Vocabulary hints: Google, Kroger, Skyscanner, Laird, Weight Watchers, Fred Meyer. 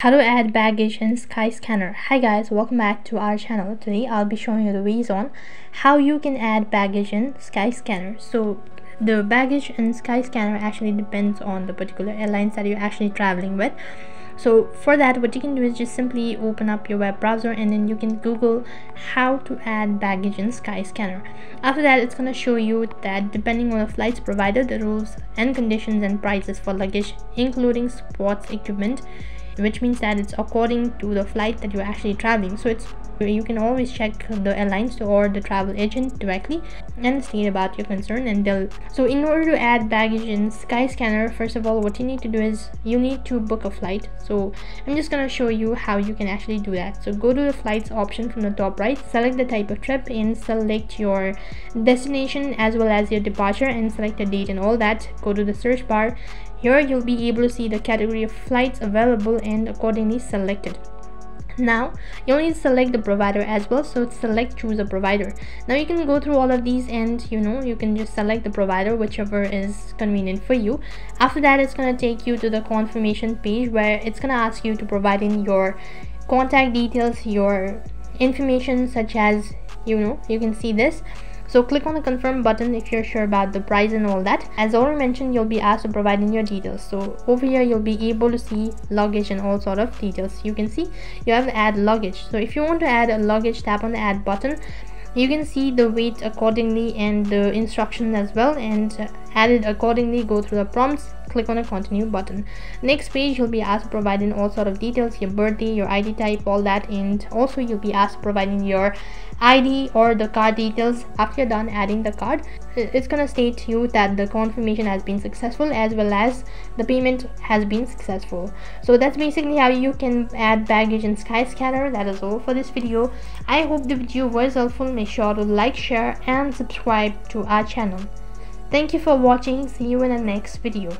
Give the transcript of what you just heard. How to add baggage in Skyscanner. Hi guys, welcome back to our channel. Today I'll be showing you the ways on how you can add baggage in Skyscanner. So the baggage in Skyscanner actually depends on the particular airlines that you're actually traveling with. So for that, what you can do is just simply open up your web browser and then you can Google how to add baggage in Skyscanner. After that, it's going to show you that depending on the flights provided, the rules and conditions and prices for luggage, including sports equipment, which means that it's according to the flight that you're actually traveling. So you can always check the airlines or the travel agent directly and state about your concern, and so in order to add baggage in Skyscanner, first of all, what you need to do is you need to book a flight. So I'm just going to show you how you can actually do that. So go to the flights option from the top right, select the type of trip and select your destination as well as your departure and select the date and all that. Go to the search bar. Here you'll be able to see the category of flights available and accordingly select it. Now you'll need to select the provider as well, so choose a provider. Now you can go through all of these and you can just select the provider, whichever is convenient for you. After that, it's going to take you to the confirmation page where it's going to ask you to provide in your contact details, your information, such as you can see this. So click on the confirm button if you're sure about the price and all that. As already mentioned, you'll be asked to provide in your details. So over here, you'll be able to see luggage and all sort of details. You can see you have add luggage. So if you want to add a luggage, tap on the add button. You can see the weight accordingly and the instructions as well, and add it accordingly. Go through the prompts, click on the continue button. Next page, you'll be asked to provide in all sort of details, your birthday, your ID type, all that, and also you'll be asked to provide in your ID or the card details. After you're done adding the card, it's gonna state to you that the confirmation has been successful as well as the payment has been successful. So that's basically how you can add baggage in Skyscanner. That is all for this video. I hope the video was helpful. Make sure to like, share and subscribe to our channel. Thank you for watching. See you in the next video.